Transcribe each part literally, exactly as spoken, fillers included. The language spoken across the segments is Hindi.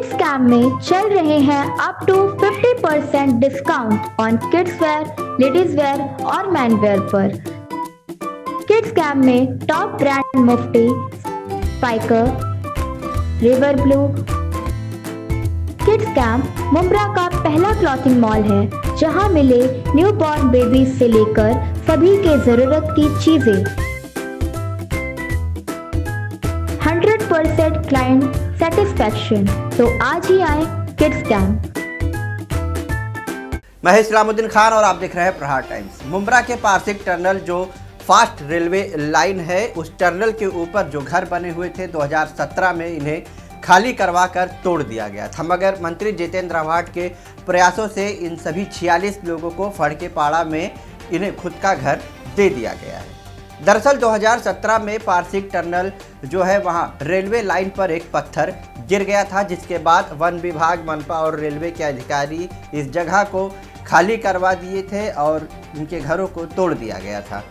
किड्स कैंप में चल रहे हैं up to fifty percent discount on kids wear, ladies wear और मैन वेयर पर। किड्स कैंप में top brand Mufti, Spykar, river blue. Kids camp Mumbra का पहला क्लॉथिंग मॉल है जहां मिले न्यू बॉर्न बेबी से लेकर सभी के जरूरत की चीजें। हंड्रेड परसेंट क्लाइंट सेटिस्फेक्शन, तो आज ही आए किड्स कैंप। मैं इस्लामुद्दीन खान और आप देख रहे हैं प्रहार टाइम्स। मुम्ब्रा के पार्सिक टनल जो फास्ट रेलवे लाइन है, उस टनल के ऊपर जो घर बने हुए थे दो हज़ार सत्रह में, इन्हें खाली करवा कर तोड़ दिया गया था, मगर मंत्री जितेंद्र आव्हाड के प्रयासों से इन सभी छियालीस लोगों को फड़के पाड़ा में इन्हें खुद का घर दे दिया गया है। दरअसल दो हज़ार सत्रह में पारसिक टनल जो है वहां रेलवे लाइन पर एक पत्थर गिर गया था, जिसके बाद वन विभाग, मनपा और रेलवे के अधिकारी इस जगह को खाली करवा दिए थे और इनके घरों को तोड़ दिया गया था,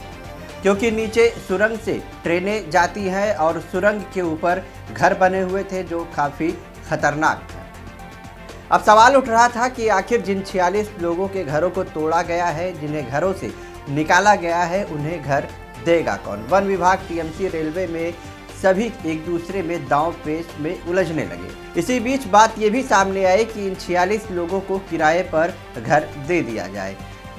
क्योंकि नीचे सुरंग से ट्रेनें जाती हैं और सुरंग के ऊपर घर बने हुए थे जो काफ़ी खतरनाक था। अब सवाल उठ रहा था कि आखिर जिन छियालीस लोगों के घरों को तोड़ा गया है, जिन्हें घरों से निकाला गया है, उन्हें घर देगा कौन। वन विभाग, टीएमसी, रेलवे में सभी एक दूसरे में दांव पेच में उलझने लगे। इसी बीच बात ये भी सामने आई कि इन छियालीस लोगों को किराए पर घर दे दिया जाए,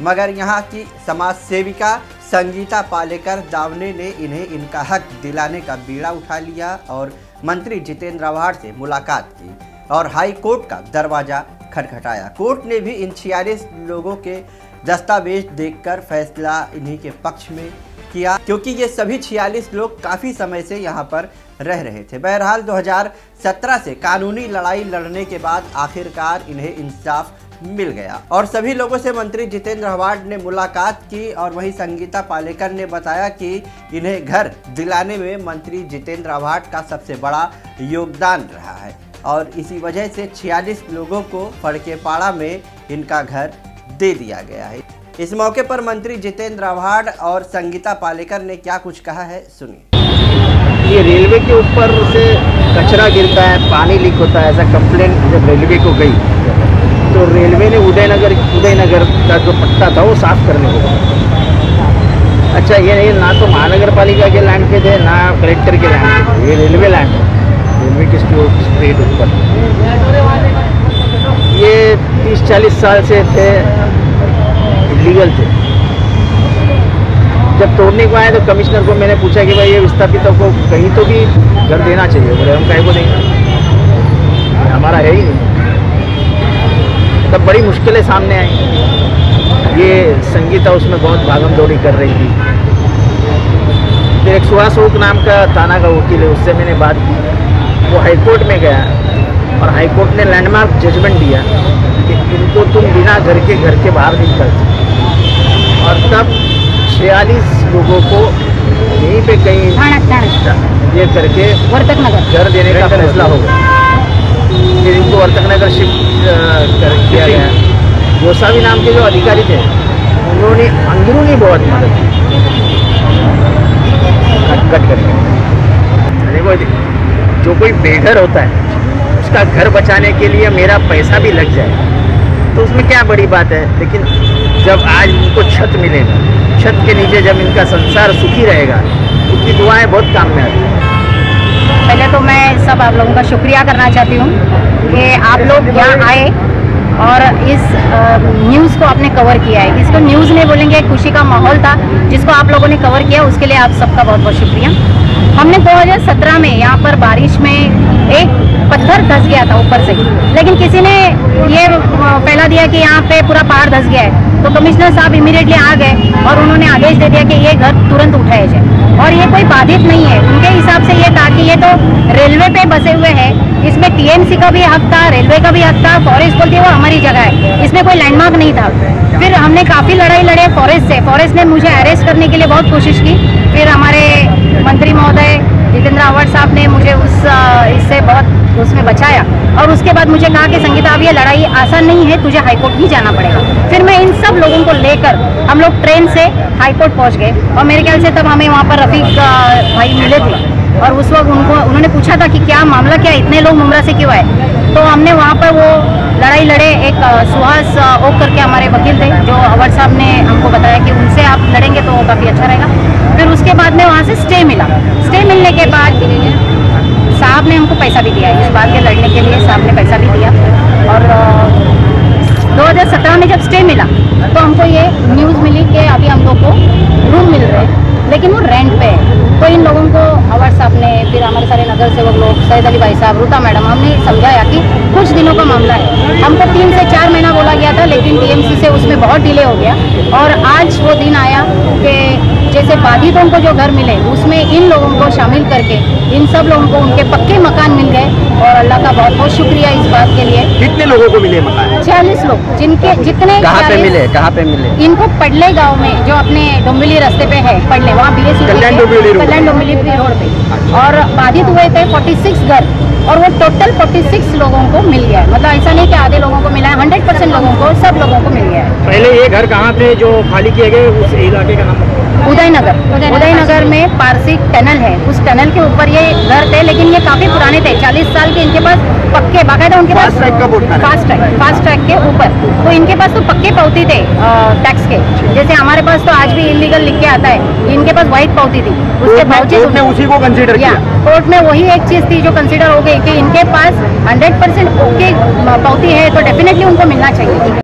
मगर यहाँ की समाज सेविका संगीता पालेकर दावने ने इन्हें इनका हक दिलाने का बीड़ा उठा लिया और मंत्री जितेंद्र आव्हाड से मुलाकात की और हाई कोर्ट का दरवाज़ा खटखटाया। कोर्ट ने भी इन छियालीस लोगों के दस्तावेज देखकर फैसला इन्हीं के पक्ष में किया, क्योंकि ये सभी छियालीस लोग काफ़ी समय से यहाँ पर रह रहे थे। बहरहाल दो हज़ार सत्रह से कानूनी लड़ाई लड़ने के बाद आखिरकार इन्हें इंसाफ मिल गया और सभी लोगों से मंत्री जितेंद्र आव्हाड ने मुलाकात की और वहीं संगीता पालेकर ने बताया कि इन्हें घर दिलाने में मंत्री जितेंद्र आव्हाड का सबसे बड़ा योगदान रहा है और इसी वजह से छियालीस लोगों को फड़के पाड़ा में इनका घर दे दिया गया है। इस मौके पर मंत्री जितेंद्र आव्हाड और संगीता पालेकर ने क्या कुछ कहा है, सुनिए। ये रेलवे के ऊपर से कचरा गिरता है, पानी लीक होता है, ऐसा कंप्लेंट जब रेलवे को गई तो रेलवे ने उदय नगर उदय नगर का जो पट्टा था वो साफ करने को कहा। अच्छा, ये नहीं ना तो महानगर पालिका के लैंड पे थे ना कलेक्टर के लैंड पे थे, ये रेलवे लैंड है, रेलवे के स्ट्रेट ऊपर। ये तीस चालीस साल से थे, लीगल थे। जब तोड़ने को आए तो कमिश्नर को मैंने पूछा कि भाई ये विस्थापितों को कहीं तो भी घर देना चाहिए, बोले हम काहे को देंगे, हमारा है ही नहीं। तब बड़ी मुश्किलें सामने आई, ये संगीता उसमें बहुत भागम दौड़ी कर रही थी। फिर एक सुहास ओक नाम का थाना का वकील है, उससे मैंने बात की, वो हाईकोर्ट में गया और हाईकोर्ट ने लैंडमार्क जजमेंट दिया कि इनको तुम बिना घर के घर के बाहर नहीं कर सकते। और तब छियालीस लोगों को यहीं पे कहीं ये करके वर्तक नगर घर देने का फैसला हो गया। फिर इनको वर्तक नगर शिफ्ट कर दिया गया। गोसावी नाम के जो अधिकारी थे उन्होंने अंदरूनी बहुत मदद की, कट करके। देखो जो कोई बेघर होता है उसका घर बचाने के लिए मेरा पैसा भी लग जाए तो उसमें क्या बड़ी बात है, लेकिन जब आज इनको छत मिलेगा, छत के नीचे जब इनका संसार सुखी रहेगा, उनकी दुआएं बहुत काम में आती हैं। पहले तो मैं सब आप लोगों का शुक्रिया करना चाहती हूँ कि आप लोग यहाँ आए और इस न्यूज़ को आपने कवर किया है। इसको न्यूज़ नहीं बोलेंगे, खुशी का माहौल था जिसको आप लोगों ने कवर किया, उसके लिए आप सबका बहुत बहुत शुक्रिया। हमने दो हज़ार सत्रह में यहाँ पर बारिश में एक पत्थर धस गया था ऊपर से, लेकिन किसी ने ये फैला दिया कि यहाँ पे पूरा पहाड़ धस गया है, तो कमिश्नर साहब इमीडिएटली आ गए और उन्होंने आदेश दे दिया कि ये घर तुरंत उठाया जाए और ये कोई बाधित नहीं है उनके हिसाब से। ये कहा कि ये तो रेलवे पे बसे हुए हैं, इसमें टीएमसी का भी हक था, रेलवे का भी हक था, फॉरेस्ट बोलती है वो हमारी जगह है, इसमें कोई लैंडमार्क नहीं था। फिर हमने काफ़ी लड़ाई लड़े फॉरेस्ट से, फॉरेस्ट ने मुझे अरेस्ट करने के लिए बहुत कोशिश की। फिर हमारे मंत्री महोदय जितेंद्र आव्हाड साहब ने मुझे उस इससे बहुत उसमें बचाया और उसके बाद मुझे कहा कि संगीता अब ये लड़ाई आसान नहीं है, तुझे हाईकोर्ट ही जाना पड़ेगा। फिर मैं इन सब लोगों को लेकर हम लोग ट्रेन से हाईकोर्ट पहुंच गए और मेरे ख्याल से तब हमें वहाँ पर रफीक भाई मिले थे और उस वक्त उनको उन्होंने पूछा था कि क्या मामला क्या है, इतने लोग मुंब्रा से क्यों आए। तो हमने वहाँ पर वो लड़ाई लड़े। एक सुहास ओक करके हमारे वकील थे जो अवध साहब ने हमको बताया कि उनसे आप लड़ेंगे तो वो काफ़ी अच्छा रहेगा। फिर उसके बाद में वहाँ से स्टे मिला। स्टे मिलने के बाद साहब ने हमको पैसा भी दिया, इस बात के लड़ने के लिए साहब ने पैसा भी दिया। और दो हज़ार सत्रह में जब स्टे मिला तो हमको ये न्यूज़ मिली कि अभी हम लोग को रूम मिल रहे हैं, लेकिन वो रेंट पे है। तो इन लोगों को अवध साहब ने, फिर हमारे सारे नगर सेवक लोग, सैयद अली भाई साहब, रूता मैडम, हमने समझाया कि कुछ दिनों का मामला है। हमको तीन से चार महीना बोला गया था, लेकिन टीएमसी से उसमें बहुत डिले हो गया। और आज वो दिन आया कि जैसे बाधितों को जो घर मिले उसमें इन लोगों को शामिल करके इन सब लोगों को उनके पक्के मकान मिल गए। और अल्लाह का बहुत बहुत शुक्रिया इस बात के लिए। कितने लोगों को मिले मकान? चालीस लोग। जिनके जितने कहाँ पे मिले? कहाँ पे मिले इनको? पडले गाँव में, जो अपने डोंबिवली रास्ते पे है पडले, वहाँ बी एस कल्याण डोंबिवली रोड पे। और बाधित हुए थे फोर्टी सिक्स घर, और वो टोटल छियालीस लोगों को मिल गया है। मतलब ऐसा नहीं कि आधे लोगों को मिला है, सौ परसेंट लोगों को, सब लोगों को मिल गया है। पहले ये घर कहाँ थे जो खाली किए गए? उस इलाके का नाम उदय नगर। उदय नगर में पारसिक टनल है, उस टनल के ऊपर ये घर थे। लेकिन ये काफ़ी पुराने थे, चालीस साल के इनके पास पक्के, बाकायदा उनके पास फास्ट ट्रैक, फास्ट ट्रैक के ऊपर। तो इनके पास तो पक्के पावती थे टैक्स के, जैसे हमारे पास तो आज भी इलीगल लिख के आता है, इनके पास वाइट पावती थी। उसके बावजूद उसी को कंसीडर किया कोर्ट में, वही एक चीज़ थी जो कंसीडर हो गई कि इनके पास हंड्रेड परसेंट ओके पावती है, तो डेफिनेटली उनको मिलना चाहिए।